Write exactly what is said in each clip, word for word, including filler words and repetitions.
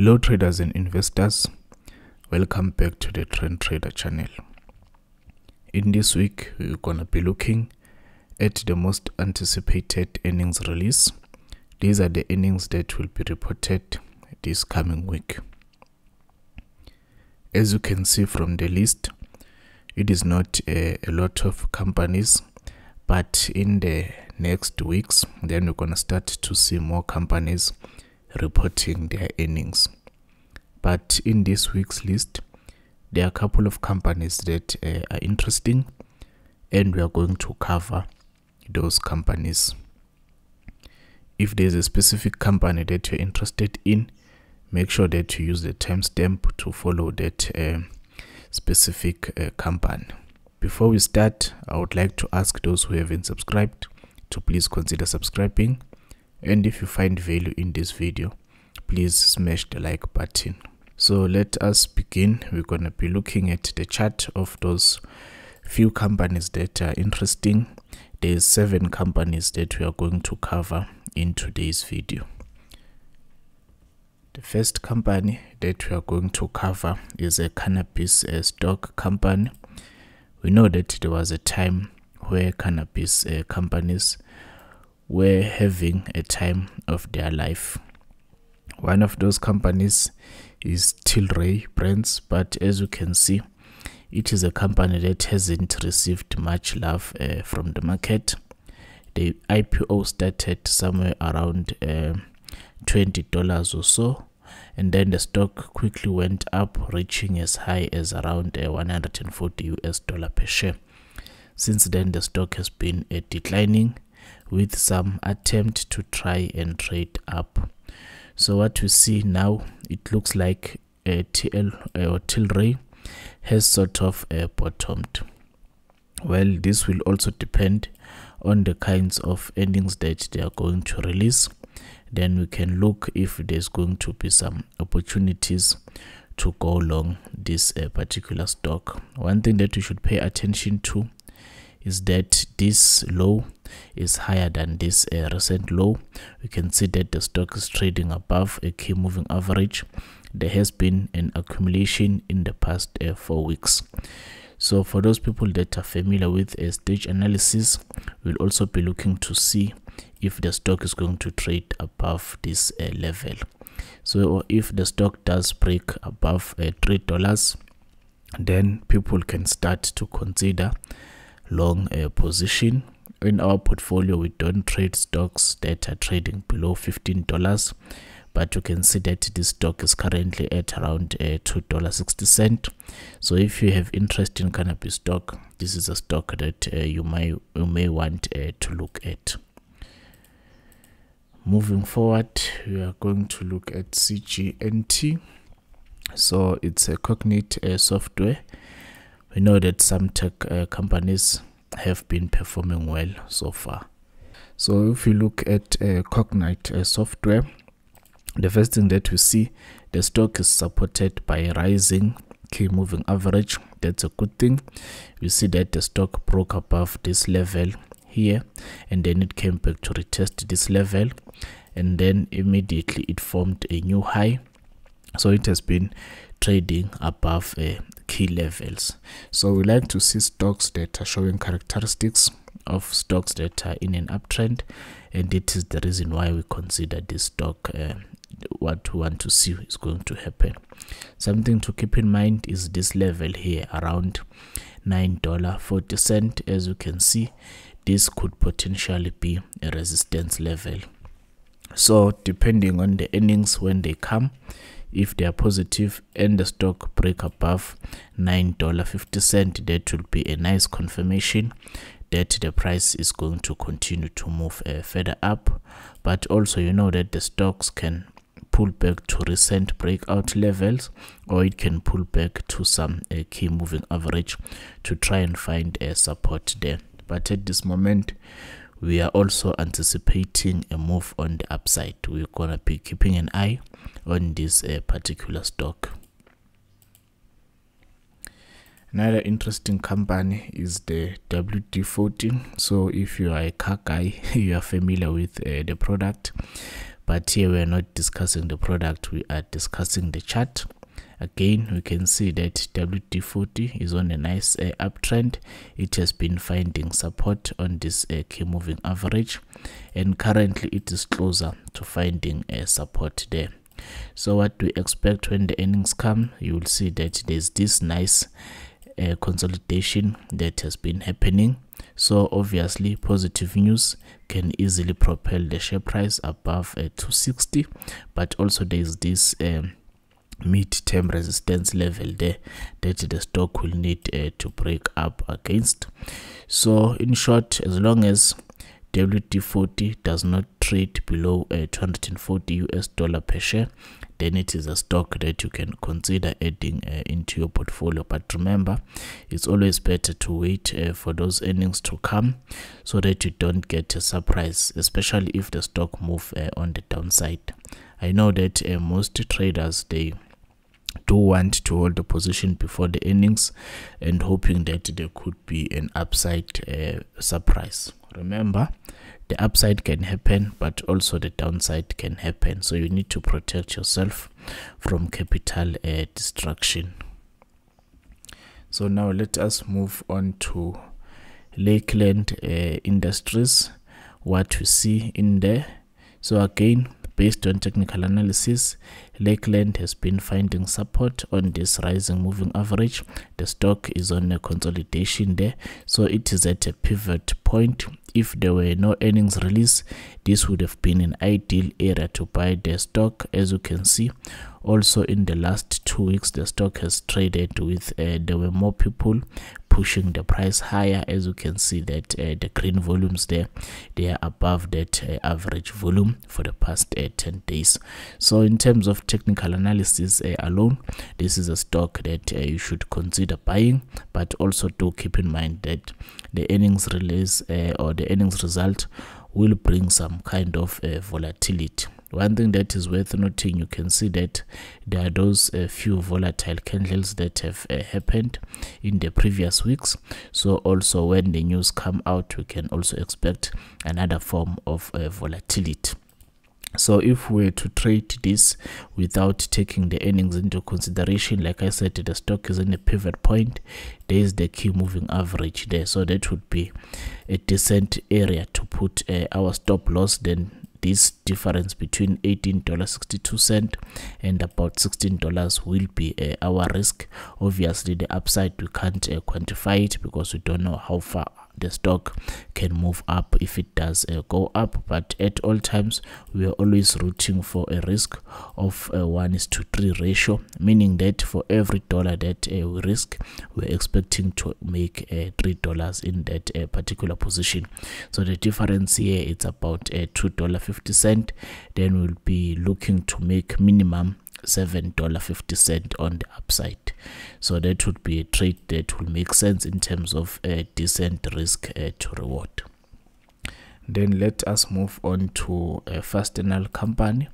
Hello traders and investors, welcome back to the Trend Trader channel. In this week we're gonna be looking at the most anticipated earnings release. These are the earnings that will be reported this coming week. As you can see from the list, it is not a, a lot of companies, but in the next weeks then we're gonna start to see more companies reporting their earnings. But in this week's list there are a couple of companies that uh, are interesting, and we are going to cover those companies. If there is a specific company that you're interested in, make sure that you use the timestamp to follow that uh, specific uh, company. Before we start, I would like to ask those who haven't subscribed to please consider subscribing. And if you find value in this video, please smash the like button. So let us begin. We're going to be looking at the chart of those few companies that are interesting. There's seven companies that we are going to cover in today's video. The first company that we are going to cover is a cannabis uh, stock company. We know that there was a time where cannabis uh, companies were having a time of their life. One of those companies is Tilray Brands, but as you can see, it is a company that hasn't received much love uh, from the market. The I P O started somewhere around uh, twenty dollars or so, and then the stock quickly went up, reaching as high as around uh, one hundred forty U S dollars per share. Since then, the stock has been uh, declining, with some attempt to try and trade up. So what we see now, it looks like a T L uh, or Tilray has sort of uh, bottomed. Well, this will also depend on the kinds of earnings that they are going to release. Then we can look if there's going to be some opportunities to go long this uh, particular stock. One thing that you should pay attention to is that this low is higher than this uh, recent low. We can see that the stock is trading above a key moving average. There has been an accumulation in the past uh, four weeks. So for those people that are familiar with a uh, stage analysis, we'll also be looking to see if the stock is going to trade above this uh, level. So if the stock does break above uh, three dollars, then people can start to consider long uh, position. In our portfolio, we don't trade stocks that are trading below fifteen dollars, but you can see that this stock is currently at around uh, two dollars and sixty cents. So if you have interest in cannabis stock, this is a stock that uh, you may you may want uh, to look at. Moving forward, we are going to look at C G N T. So it's a Cognite uh, software. We know that some tech uh, companies have been performing well so far. So if you look at uh, Cognite uh, software, the first thing that we see, the stock is supported by a rising key moving average. That's a good thing. We see that the stock broke above this level here, and then it came back to retest this level, and then immediately it formed a new high. So it has been trading above a uh, key levels. So we like to see stocks that are showing characteristics of stocks that are in an uptrend, and it is the reason why we consider this stock uh, what we want to see is going to happen. Something to keep in mind is this level here around nine dollars and forty cents. As you can see, this could potentially be a resistance level. So depending on the earnings when they come, if they are positive and the stock break above nine dollars and fifty cents, that will be a nice confirmation that the price is going to continue to move uh, further up. But also, you know that the stocks can pull back to recent breakout levels, or it can pull back to some uh, key moving average to try and find a uh, support there. But at this moment, we are also anticipating a move on the upside. We're going to be keeping an eye on this uh, particular stock. Another interesting company is the W D forty. So if you are a car guy, you are familiar with uh, the product. but here we are not discussing the product, we are discussing the chart. Again, we can see that W D forty is on a nice uh, uptrend. It has been finding support on this uh, key moving average, and currently it is closer to finding a uh, support there. So what we expect when the earnings come, you will see that there's this nice uh, consolidation that has been happening. So obviously positive news can easily propel the share price above uh, two sixty, but also there is this um, mid-term resistance level there that the stock will need uh, to break up against. So in short, as long as W D forty does not trade below uh, two hundred forty U S dollar per share, then it is a stock that you can consider adding uh, into your portfolio. But remember, it's always better to wait uh, for those earnings to come so that you don't get a surprise, especially if the stock moves uh, on the downside. I know that uh, most traders, they do want to hold the position before the earnings and hoping that there could be an upside uh, surprise. Remember, the upside can happen, but also the downside can happen, so you need to protect yourself from capital uh, destruction. So now let us move on to Lakeland uh, Industries, what we see in there. So again, based on technical analysis, Lakeland has been finding support on this rising moving average. The stock is on a consolidation there, so it is at a pivot point. If there were no earnings release, this would have been an ideal area to buy the stock. As you can see, also in the last two weeks, the stock has traded with, uh, there were more people pushing the price higher. As you can see that uh, the green volumes there, they are above that uh, average volume for the past uh, ten days. So in terms of technical analysis uh, alone, this is a stock that uh, you should consider buying, but also do keep in mind that the earnings release uh, or the earnings result will bring some kind of uh, volatility. One thing that is worth noting, you can see that there are those uh, few volatile candles that have uh, happened in the previous weeks. So also when the news come out, we can also expect another form of uh, volatility. So if we were to trade this without taking the earnings into consideration, like I said, the stock is in a pivot point. There is the key moving average there, so that would be a decent area to put uh, our stop loss. Then this difference between eighteen dollars and sixty-two cents and about sixteen dollars will be uh, our risk. Obviously the upside we can't uh, quantify it because we don't know how far the stock can move up if it does uh, go up, but at all times we are always rooting for a risk of a one is to three ratio, meaning that for every dollar that uh, we risk, we're expecting to make uh, three dollars in that uh, particular position. So the difference here is about uh, two dollars fifty cents. Then we'll be looking to make minimum seven dollars fifty cents on the upside. So that would be a trade that will make sense in terms of a decent risk uh, to reward. Then let us move on to a Fastenal company.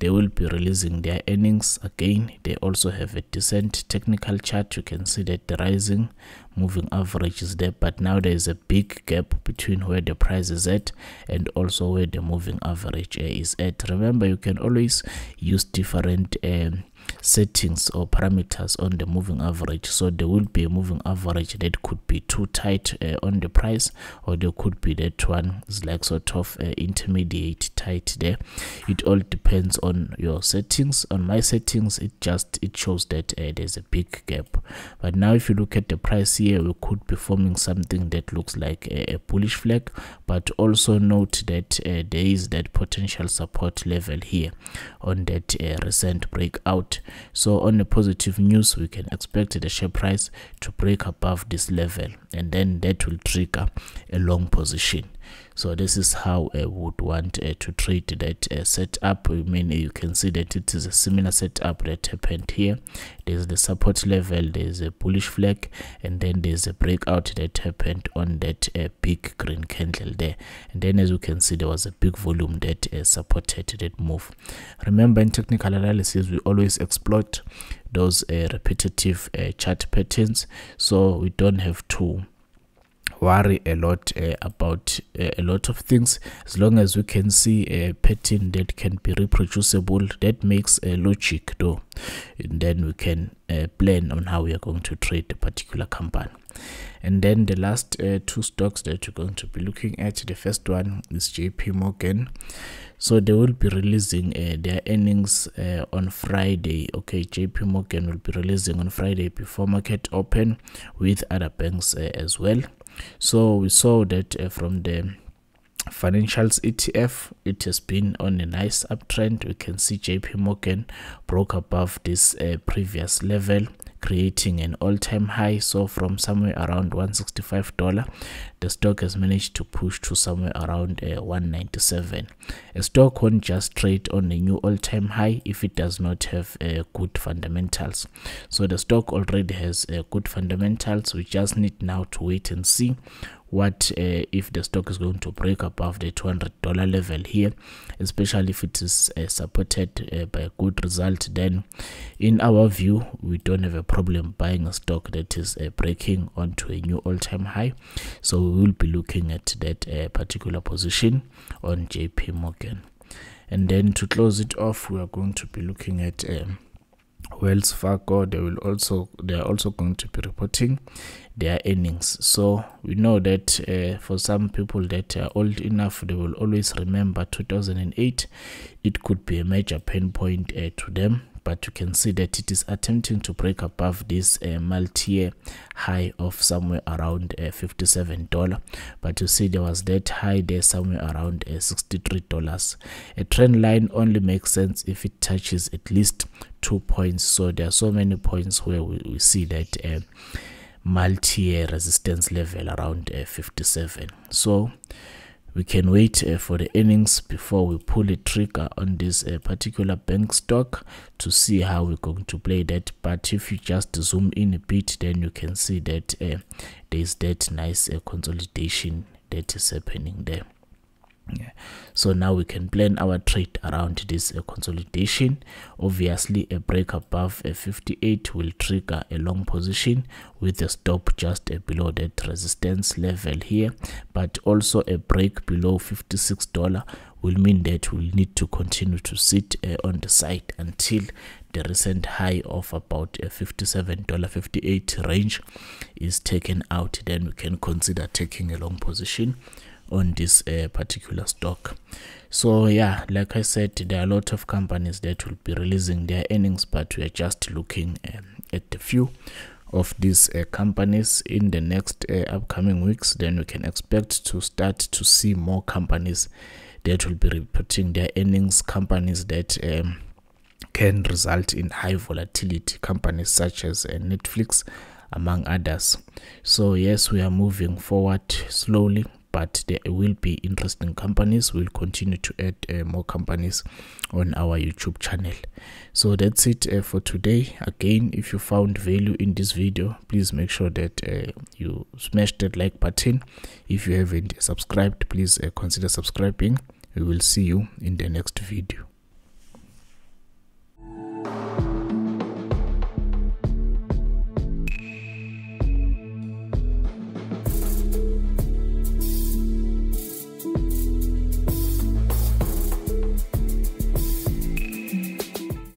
They will be releasing their earnings. Again, they also have a decent technical chart. You can see that the rising moving average is there, but now there is a big gap between where the price is at and also where the moving average is at. Remember, you can always use different um, settings or parameters on the moving average. So there will be a moving average that could be too tight uh, on the price, or there could be that one is like sort of uh, intermediate tight there. It all depends on your settings. On my settings, it just it shows that uh, there's a big gap. But now if you look at the price here, we could be forming something that looks like a, a bullish flag, but also note that uh, there is that potential support level here on that uh, recent breakout. So on the positive news, we can expect the share price to break above this level, and then that will trigger a long position. So this is how I would want uh, to trade that uh, setup. I mean, you can see that it is a similar setup that happened here. There's the support level, there's a bullish flag, and then there's a breakout that happened on that uh, big green candle there. And then as you can see, there was a big volume that uh, supported that move. Remember, in technical analysis, we always exploit those uh, repetitive uh, chart patterns, so we don't have to worry a lot uh, about uh, a lot of things, as long as we can see a pattern that can be reproducible. That makes a uh, logic though, and then we can uh, plan on how we are going to trade a particular company. And then the last uh, two stocks that you're going to be looking at, the first one is J P Morgan. So they will be releasing uh, their earnings uh, on Friday. Okay, J P Morgan will be releasing on Friday before market open with other banks uh, as well. So we saw that uh, from the financials E T F, it has been on a nice uptrend. We can see J P Morgan broke above this uh, previous level, creating an all-time high. So from somewhere around one hundred sixty-five dollars, the stock has managed to push to somewhere around uh, one hundred ninety-seven dollars. A stock won't just trade on a new all-time high if it does not have uh, good fundamentals. So the stock already has uh, good fundamentals. We just need now to wait and see what uh, if the stock is going to break above the two hundred dollar level here, especially if it is uh, supported uh, by a good result. Then in our view, we don't have a problem buying a stock that is uh, breaking onto a new all-time high. So we will be looking at that uh, particular position on J P Morgan. And then to close it off, we are going to be looking at um, Wells Fargo. They will also they are also going to be reporting their earnings. So we know that uh, for some people that are old enough, they will always remember two thousand eight. It could be a major pain point uh, to them, but you can see that it is attempting to break above this uh, multi-year high of somewhere around uh, fifty-seven dollars. But you see there was that high there somewhere around uh, sixty-three dollars. A trend line only makes sense if it touches at least two points. So there are so many points where we, we see that uh, multi-year resistance level around uh, fifty-seven. So we can wait uh, for the earnings before we pull a trigger on this uh, particular bank stock to see how we're going to play that. But if you just zoom in a bit, then you can see that uh, there is that nice uh, consolidation that is happening there. Yeah. So now we can plan our trade around this uh, consolidation. Obviously, a break above uh, fifty-eight will trigger a long position with a stop just uh, below that resistance level here, but also a break below fifty-six dollars will mean that we'll need to continue to sit uh, on the side until the recent high of about a fifty-seven fifty-eight range is taken out. Then we can consider taking a long position on this uh, particular stock. So yeah, like I said, there are a lot of companies that will be releasing their earnings, but we are just looking um, at a few of these uh, companies in the next uh, upcoming weeks. Then we can expect to start to see more companies that will be reporting their earnings, companies that um, can result in high volatility, companies such as uh, Netflix, among others. So yes, we are moving forward slowly, but there will be interesting companies. We'll continue to add uh, more companies on our YouTube channel. So that's it uh, for today. Again, if you found value in this video, please make sure that uh, you smash that like button. If you haven't subscribed, please uh, consider subscribing. We will see you in the next video.